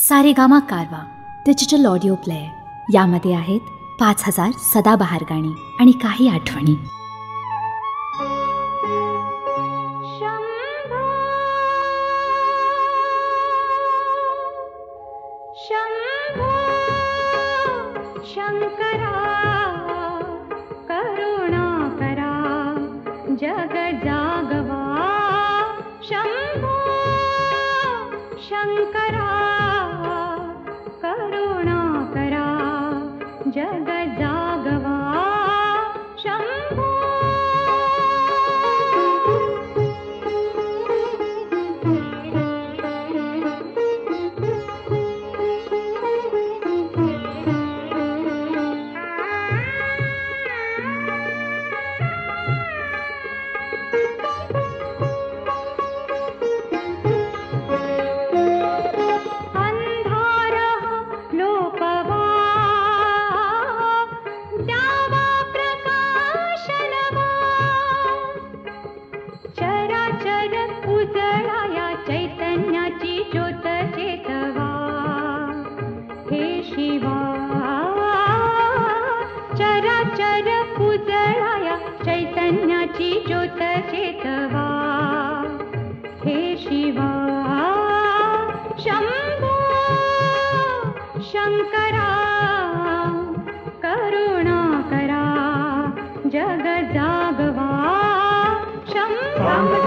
सारेगामा कारवा digital audio player यामध्ये आहेत 5000 सदाबहार गाणी आणि काही आठवणी. शंभो शंकरा करुणाकरा जग जागवा शंभो शंकरा करुणाकरा जग जागवा शंभो.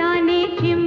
शंभो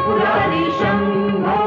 त्रिपुरारी शंभो.